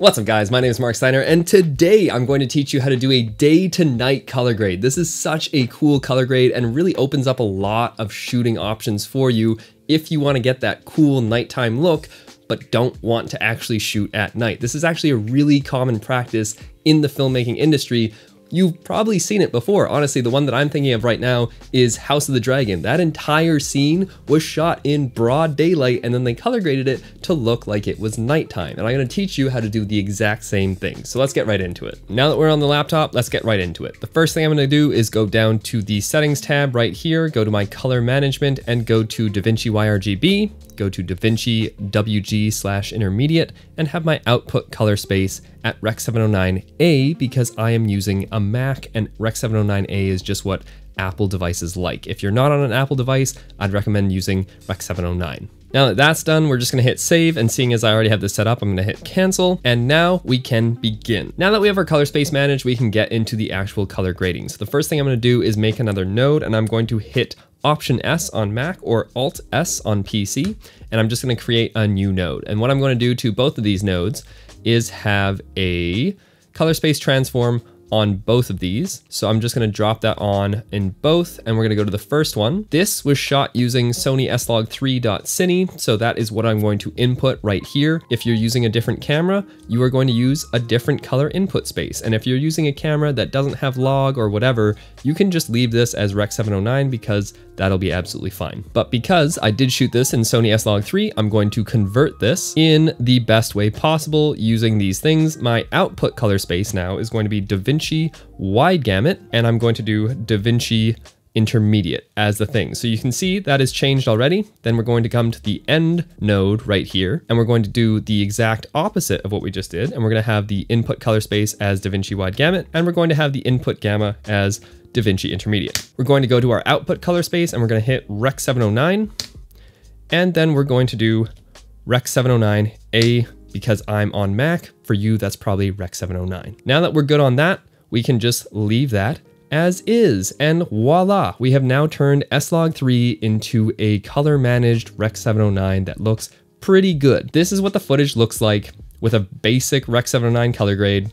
What's up guys, my name is Marc Steiner and today I'm going to teach you how to do a day to night color grade. This is such a cool color grade and really opens up a lot of shooting options for you if you want to get that cool nighttime look but don't want to actually shoot at night. This is actually a really common practice in the filmmaking industry. You've probably seen it before. Honestly, the one that I'm thinking of right now is House of the Dragon. That entire scene was shot in broad daylight and then they color graded it to look like it was nighttime. And I'm gonna teach you how to do the exact same thing. So let's get right into it. Now that we're on the laptop, let's get right into it. The first thing I'm gonna do is go down to the settings tab right here, go to my color management and go to DaVinci YRGB, go to DaVinci WG/intermediate and have my output color space at Rec 709A because I am using a Mac and Rec 709A is just what Apple devices like. If you're not on an Apple device, I'd recommend using Rec 709. Now that that's done, we're just gonna hit save, and seeing as I already have this set up, I'm gonna hit cancel, and now we can begin. Now that we have our color space managed, we can get into the actual color grading. So the first thing I'm gonna do is make another node, and I'm going to hit Option S on Mac or Alt S on PC, and I'm just gonna create a new node. And what I'm gonna do to both of these nodes is have a color space transform on both of these. So I'm just gonna drop that on in both, and we're gonna go to the first one. This was shot using Sony S-Log3.Cine, so that is what I'm going to input right here. If you're using a different camera, you are going to use a different color input space. And if you're using a camera that doesn't have log or whatever, you can just leave this as Rec 709 because that'll be absolutely fine. But because I did shoot this in Sony S-Log3, I'm going to convert this in the best way possible using these things. My output color space now is going to be DaVinci Wide Gamut, and I'm going to do DaVinci Intermediate as the thing. So you can see that is changed already. Then we're going to come to the end node right here, and we're going to do the exact opposite of what we just did. And we're going to have the input color space as DaVinci Wide Gamut, and we're going to have the input gamma as DaVinci Intermediate. We're going to go to our output color space and we're going to hit Rec 709. And then we're going to do Rec 709A because I'm on Mac. For you, that's probably Rec 709. Now that we're good on that, we can just leave that as is. And voila, we have now turned S-Log3 into a color managed Rec 709 that looks pretty good. This is what the footage looks like with a basic Rec 709 color grade.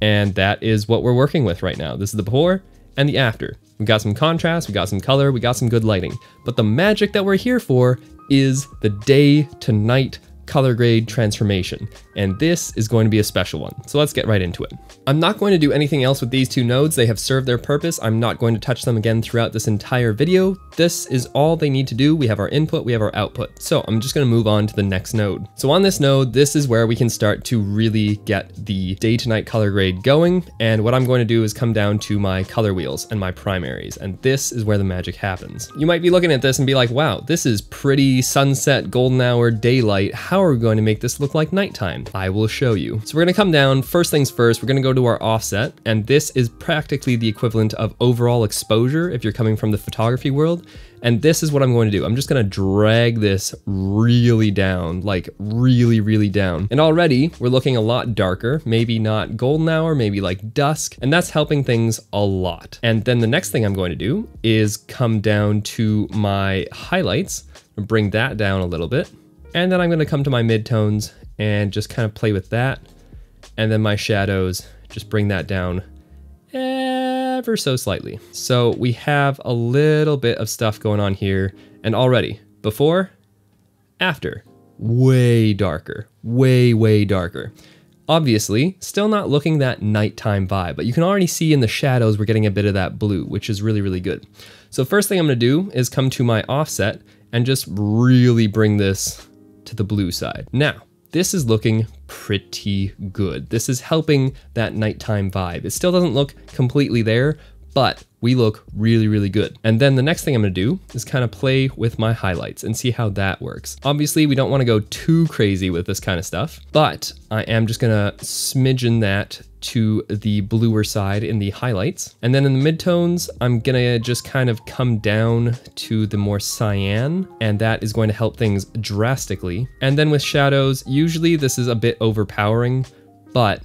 And that is what we're working with right now. This is the before and the after. We've got some contrast, we got some color, we got some good lighting. But the magic that we're here for is the day to night color grade transformation. And this is going to be a special one. So let's get right into it. I'm not going to do anything else with these two nodes. They have served their purpose. I'm not going to touch them again throughout this entire video. This is all they need to do. We have our input, we have our output. So I'm just going to move on to the next node. So on this node, this is where we can start to really get the day to night color grade going. And what I'm going to do is come down to my color wheels and my primaries. And this is where the magic happens. You might be looking at this and be like, wow, this is pretty sunset, golden hour, daylight. How are we going to make this look like nighttime? I will show you. So we're gonna come down, first things first, we're gonna go to our offset, and this is practically the equivalent of overall exposure if you're coming from the photography world. And this is what I'm going to do. I'm just gonna drag this really down, like really, really down. And already we're looking a lot darker, maybe not golden hour, maybe like dusk, and that's helping things a lot. And then the next thing I'm going to do is come down to my highlights and bring that down a little bit. And then I'm gonna come to my midtones and just kind of play with that. And then my shadows, just bring that down ever so slightly. So we have a little bit of stuff going on here, and already before, after, way darker, way, way darker. Obviously, still not looking that nighttime vibe, but you can already see in the shadows, we're getting a bit of that blue, which is really, really good. So first thing I'm gonna do is come to my offset and just really bring this to the blue side. Now, this is looking pretty good. This is helping that nighttime vibe. It still doesn't look completely there, but we look really, really good. And then the next thing I'm gonna do is kind of play with my highlights and see how that works. Obviously, we don't wanna go too crazy with this kind of stuff, but I am just gonna smidgen that to the bluer side in the highlights. And then in the midtones, I'm gonna just kind of come down to the more cyan, and that is going to help things drastically. And then with shadows, usually this is a bit overpowering, but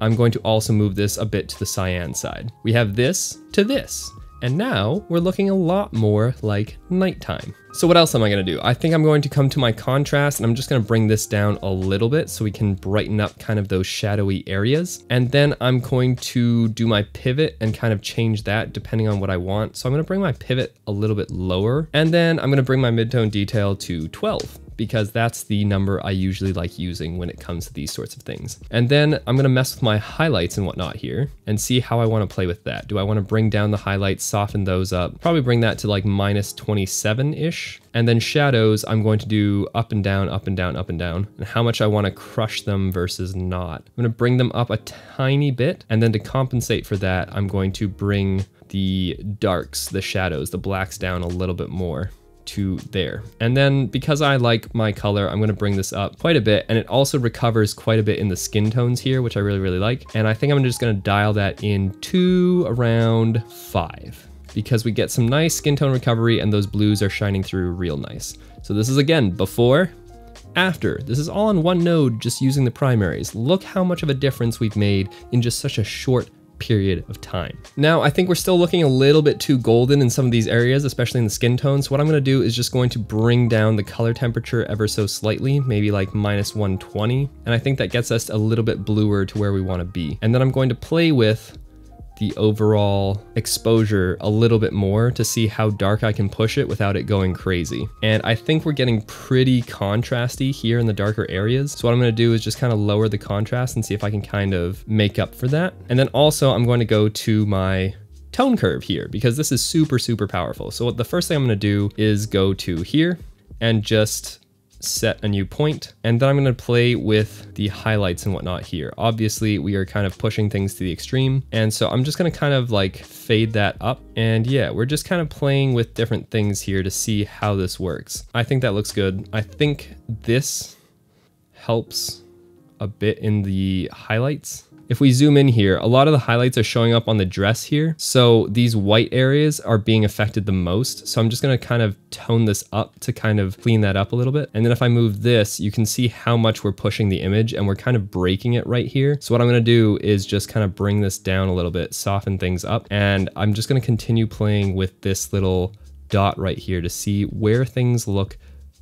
I'm going to also move this a bit to the cyan side. We have this to this. And now we're looking a lot more like nighttime. So what else am I gonna do? I think I'm going to come to my contrast and I'm just gonna bring this down a little bit so we can brighten up kind of those shadowy areas. And then I'm going to do my pivot and kind of change that depending on what I want. So I'm gonna bring my pivot a little bit lower and then I'm gonna bring my midtone detail to 12. Because that's the number I usually like using when it comes to these sorts of things. And then I'm gonna mess with my highlights and whatnot here and see how I wanna play with that. Do I wanna bring down the highlights, soften those up, probably bring that to like minus 27-ish. And then shadows, I'm going to do up and down, up and down, up and down, and how much I wanna crush them versus not. I'm gonna bring them up a tiny bit. And then to compensate for that, I'm going to bring the darks, the shadows, the blacks down a little bit more to there. And then because I like my color, I'm going to bring this up quite a bit. And it also recovers quite a bit in the skin tones here, which I really, really like. And I think I'm just going to dial that in to around 5 because we get some nice skin tone recovery and those blues are shining through real nice. So this is again, before, after. This is all on one node, just using the primaries. Look how much of a difference we've made in just such a short period of time. Now, I think we're still looking a little bit too golden in some of these areas, especially in the skin tones. So what I'm going to do is just going to bring down the color temperature ever so slightly, maybe like minus 120. And I think that gets us a little bit bluer to where we want to be. And then I'm going to play with the overall exposure a little bit more to see how dark I can push it without it going crazy. And I think we're getting pretty contrasty here in the darker areas. So what I'm gonna do is just kind of lower the contrast and see if I can kind of make up for that. And then also I'm going to go to my tone curve here because this is super, super powerful. So what the first thing I'm gonna do is go to here and just set a new point. And then I'm going to play with the highlights and whatnot here. Obviously we are kind of pushing things to the extreme. And so I'm just going to kind of like fade that up. And yeah, we're just kind of playing with different things here to see how this works. I think that looks good. I think this helps a bit in the highlights. If we zoom in here, a lot of the highlights are showing up on the dress here. So these white areas are being affected the most. So I'm just going to kind of tone this up to kind of clean that up a little bit. And then if I move this, you can see how much we're pushing the image and we're kind of breaking it right here. So what I'm going to do is just kind of bring this down a little bit, soften things up. And I'm just going to continue playing with this little dot right here to see where things look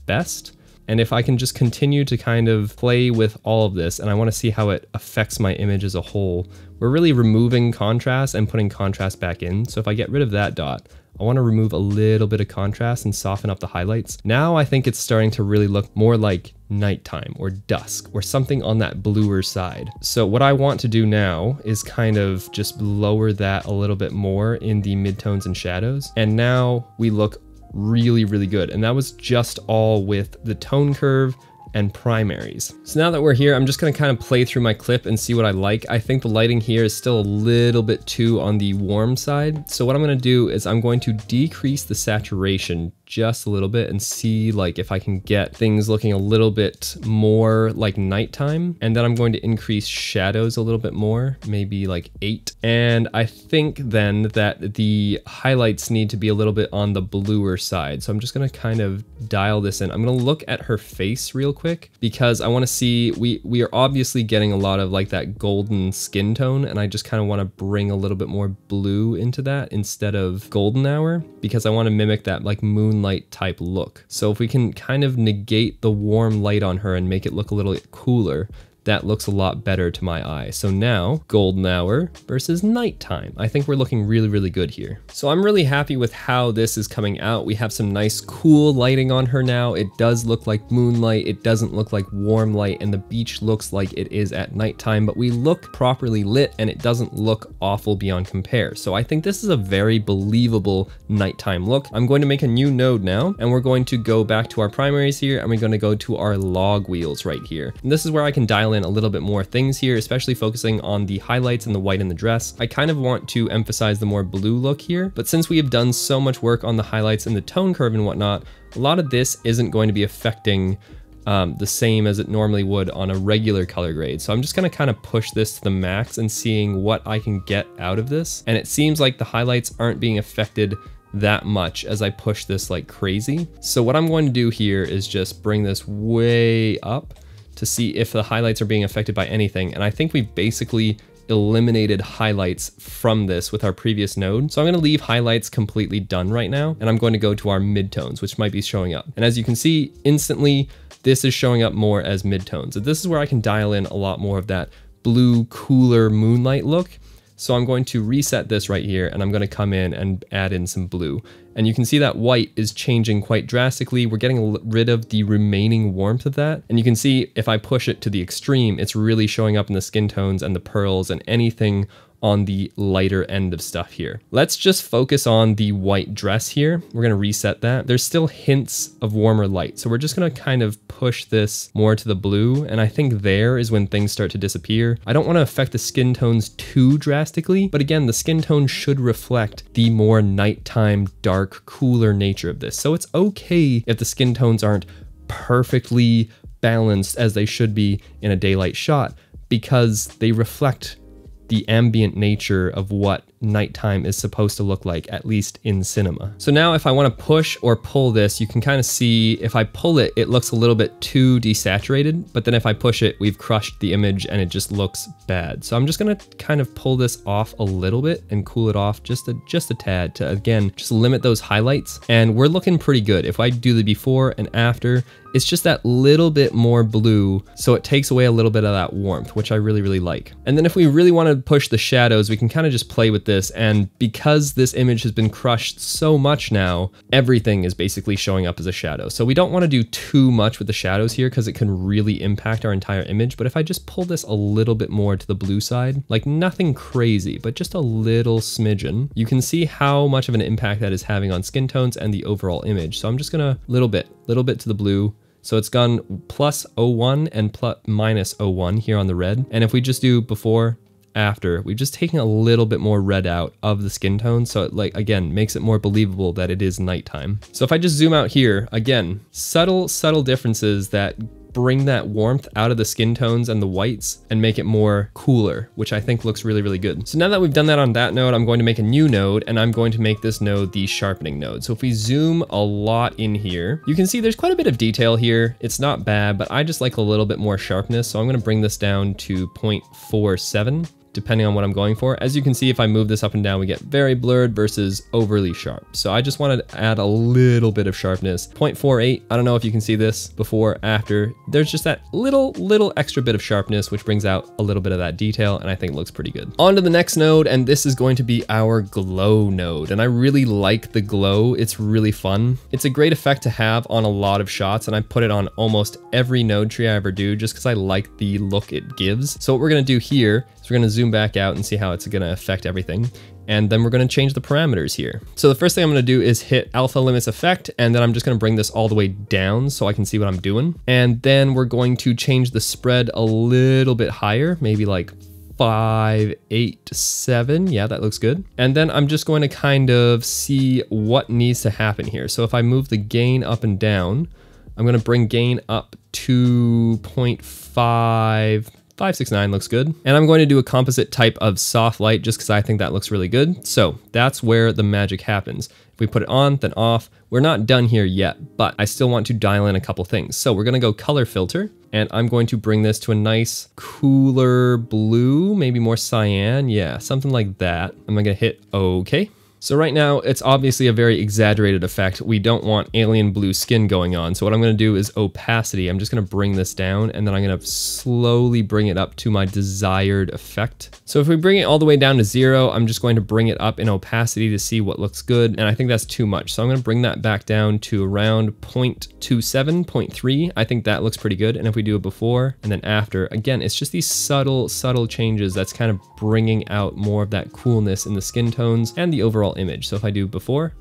best. And if I can just continue to kind of play with all of this, and I want to see how it affects my image as a whole, we're really removing contrast and putting contrast back in. So if I get rid of that dot, I want to remove a little bit of contrast and soften up the highlights. Now I think it's starting to really look more like nighttime or dusk or something on that bluer side. So what I want to do now is kind of just lower that a little bit more in the midtones and shadows. And now we look really, really good. And that was just all with the tone curve and primaries. So now that we're here, I'm just gonna kind of play through my clip and see what I like. I think the lighting here is still a little bit too on the warm side. So what I'm gonna do is I'm going to decrease the saturation just a little bit and see like if I can get things looking a little bit more like nighttime. And then I'm going to increase shadows a little bit more, maybe like 8. And I think then that the highlights need to be a little bit on the bluer side. So I'm just gonna kind of dial this in. I'm gonna look at her face real quick because I want to see, we are obviously getting a lot of like that golden skin tone, and I just kind of want to bring a little bit more blue into that instead of golden hour because I want to mimic that like moonlight type look. So if we can kind of negate the warm light on her and make it look a little cooler, that looks a lot better to my eye. So now golden hour versus nighttime. I think we're looking really, really good here. So I'm really happy with how this is coming out. We have some nice cool lighting on her now. It does look like moonlight. It doesn't look like warm light, and the beach looks like it is at nighttime, but we look properly lit and it doesn't look awful beyond compare. So I think this is a very believable nighttime look. I'm going to make a new node now, and we're going to go back to our primaries here, and we're going to go to our log wheels right here. And this is where I can dial in a little bit more things here, especially focusing on the highlights and the white in the dress. I kind of want to emphasize the more blue look here, but since we have done so much work on the highlights and the tone curve and whatnot, a lot of this isn't going to be affecting the same as it normally would on a regular color grade. So I'm just gonna kind of push this to the max and seeing what I can get out of this. And it seems like the highlights aren't being affected that much as I push this like crazy. So what I'm going to do here is just bring this way up to see if the highlights are being affected by anything. And I think we've basically eliminated highlights from this with our previous node. So I'm going to leave highlights completely done right now, and I'm going to go to our midtones, which might be showing up. And as you can see, instantly, this is showing up more as midtones. So this is where I can dial in a lot more of that blue, cooler moonlight look. So I'm going to reset this right here, and I'm going to come in and add in some blue. And you can see that white is changing quite drastically. We're getting rid of the remaining warmth of that. And you can see if I push it to the extreme, it's really showing up in the skin tones and the pearls and anything on the lighter end of stuff here. Let's just focus on the white dress here. We're gonna reset that. There's still hints of warmer light. So we're just gonna kind of push this more to the blue. And I think there is when things start to disappear. I don't wanna affect the skin tones too drastically, but again, the skin tone should reflect the more nighttime, dark, cooler nature of this. So it's okay if the skin tones aren't perfectly balanced as they should be in a daylight shot, because they reflect the ambient nature of what nighttime is supposed to look like, at least in cinema. So now if I want to push or pull this, you can kind of see if I pull it, it looks a little bit too desaturated, but then if I push it, we've crushed the image and it just looks bad. So I'm just going to kind of pull this off a little bit and cool it off just a tad to, again, just limit those highlights. And we're looking pretty good. If I do the before and after, it's just that little bit more blue, so it takes away a little bit of that warmth, which I really, really like. And then if we really want to push the shadows, we can kind of just play with this, and because this image has been crushed so much now, everything is basically showing up as a shadow. So we don't want to do too much with the shadows here because it can really impact our entire image, but if I just pull this a little bit more to the blue side, like nothing crazy, but just a little smidgen, you can see how much of an impact that is having on skin tones and the overall image. So I'm just gonna little bit to the blue. So it's gone plus 0.1 and plus minus 0.1 here on the red. And if we just do before, after, we've just taken a little bit more red out of the skin tone. So it, like, again, makes it more believable that it is nighttime. So if I just zoom out here, again, subtle differences that bring that warmth out of the skin tones and the whites and make it more cooler, which I think looks really, really good. So now that we've done that on that node, I'm going to make a new node, and I'm going to make this node the sharpening node. So if we zoom a lot in here, you can see there's quite a bit of detail here. It's not bad, but I just like a little bit more sharpness. So I'm going to bring this down to 0.47. depending on what I'm going for. As you can see, if I move this up and down, we get very blurred versus overly sharp. So I just want to add a little bit of sharpness. 0.48, I don't know if you can see this before, after. There's just that little extra bit of sharpness, which brings out a little bit of that detail, and I think it looks pretty good. On to the next node, and this is going to be our glow node. And I really like the glow. It's really fun. It's a great effect to have on a lot of shots, and I put it on almost every node tree I ever do just because I like the look it gives. So what we're going to do here is we're going to zoom back out and see how it's going to affect everything. And then we're going to change the parameters here. So the first thing I'm going to do is hit alpha limits effect, and then I'm just going to bring this all the way down so I can see what I'm doing. And then we're going to change the spread a little bit higher, maybe like 5, 8, 7. Yeah, that looks good. And then I'm just going to kind of see what needs to happen here. So if I move the gain up and down, I'm going to bring gain up to 0.5. 569 looks good. And I'm going to do a composite type of soft light just because I think that looks really good. So that's where the magic happens. If we put it on, then off. We're not done here yet, but I still want to dial in a couple things. So we're going to go color filter, and I'm going to bring this to a nice cooler blue, maybe more cyan. Yeah, something like that. I'm going to hit OK. So right now, it's obviously a very exaggerated effect. We don't want alien blue skin going on. So what I'm going to do is opacity. I'm just going to bring this down, and then I'm going to slowly bring it up to my desired effect. So if we bring it all the way down to 0, I'm just going to bring it up in opacity to see what looks good. And I think that's too much. So I'm going to bring that back down to around 0.27, 0.3. I think that looks pretty good. And if we do it before and then after, again, it's just these subtle changes that's kind of bringing out more of that coolness in the skin tones and the overall image. So if I do before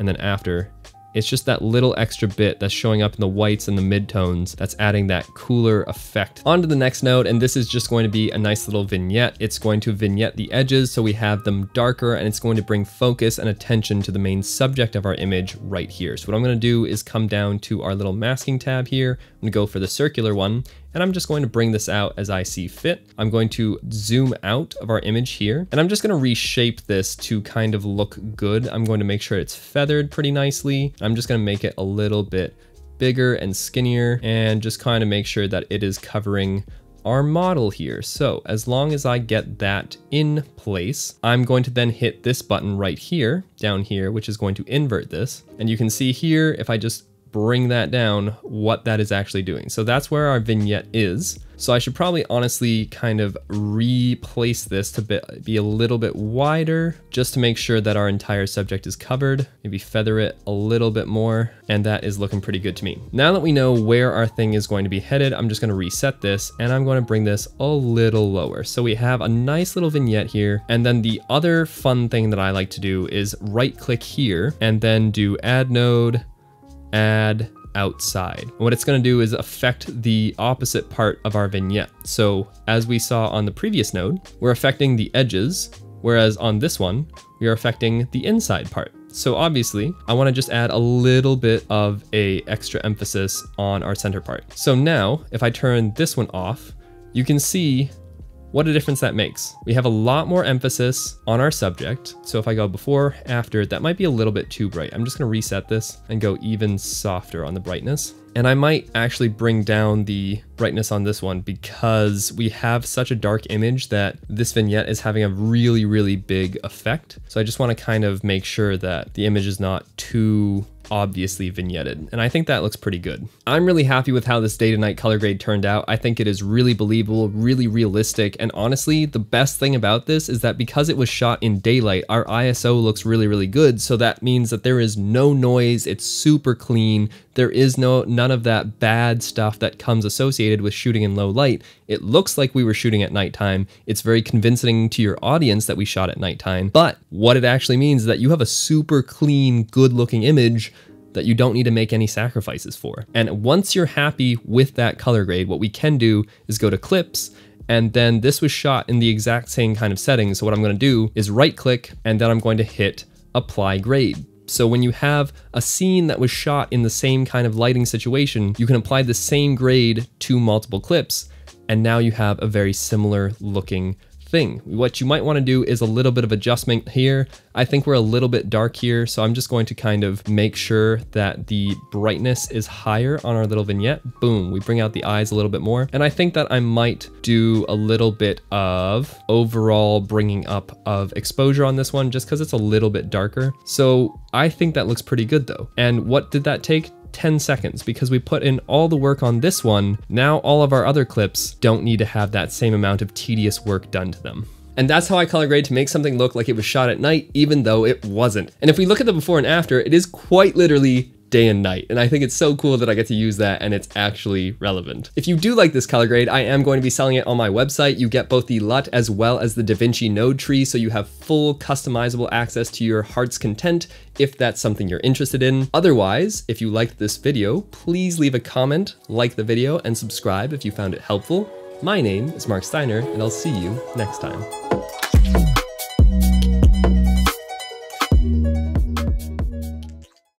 and then after, it's just that little extra bit that's showing up in the whites and the midtones that's adding that cooler effect. On to the next node, and this is just going to be a nice little vignette. It's going to vignette the edges so we have them darker, and it's going to bring focus and attention to the main subject of our image right here. So what I'm going to do is come down to our little masking tab here. I'm going to go for the circular one, and I'm just going to bring this out as I see fit. I'm going to zoom out of our image here, and I'm just going to reshape this to kind of look good. I'm going to make sure it's feathered pretty nicely. I'm just going to make it a little bit bigger and skinnier, and just kind of make sure that it is covering our model here. So as long as I get that in place, I'm going to then hit this button right here, down here, which is going to invert this. And you can see here, if I just bring that down, what that is actually doing. So that's where our vignette is. So I should probably honestly kind of replace this to be a little bit wider, just to make sure that our entire subject is covered, maybe feather it a little bit more. And that is looking pretty good to me. Now that we know where our thing is going to be headed, I'm just going to reset this and I'm going to bring this a little lower. So we have a nice little vignette here. And then the other fun thing that I like to do is right click here and then do add node, add outside. And what it's going to do is affect the opposite part of our vignette. So as we saw on the previous node, we're affecting the edges, whereas on this one, we are affecting the inside part. So obviously, I want to just add a little bit of a extra emphasis on our center part. So now, if I turn this one off, you can see what a difference that makes. We have a lot more emphasis on our subject. So if I go before, after, that might be a little bit too bright. I'm just gonna reset this and go even softer on the brightness. And I might actually bring down the brightness on this one because we have such a dark image that this vignette is having a really, really big effect. So I just wanna kind of make sure that the image is not too obviously vignetted. And I think that looks pretty good. I'm really happy with how this day to night color grade turned out. I think it is really believable, really realistic. And honestly, the best thing about this is that because it was shot in daylight, our ISO looks really, really good. So that means that there is no noise. It's super clean. There is none of that bad stuff that comes associated with shooting in low light. It looks like we were shooting at nighttime. It's very convincing to your audience that we shot at nighttime, but what it actually means is that you have a super clean, good looking image that you don't need to make any sacrifices for. And once you're happy with that color grade, what we can do is go to clips. And then this was shot in the exact same kind of settings. So what I'm going to do is right click, and then I'm going to hit apply grade. So when you have a scene that was shot in the same kind of lighting situation, you can apply the same grade to multiple clips. And now you have a very similar looking thing. What you might want to do is a little bit of adjustment here. I think we're a little bit dark here, so I'm just going to kind of make sure that the brightness is higher on our little vignette. Boom, we bring out the eyes a little bit more. And I think that I might do a little bit of overall bringing up of exposure on this one just because it's a little bit darker. So I think that looks pretty good though. And what did that take? 10 seconds, because we put in all the work on this one. Now all of our other clips don't need to have that same amount of tedious work done to them. And that's how I color grade to make something look like it was shot at night, even though it wasn't. And if we look at the before and after, it is quite literally day and night. And I think it's so cool that I get to use that and it's actually relevant. If you do like this color grade, I am going to be selling it on my website. You get both the LUT as well as the DaVinci node tree. So you have full customizable access to your heart's content if that's something you're interested in. Otherwise, if you liked this video, please leave a comment, like the video, and subscribe if you found it helpful. My name is Marc Steiner, and I'll see you next time.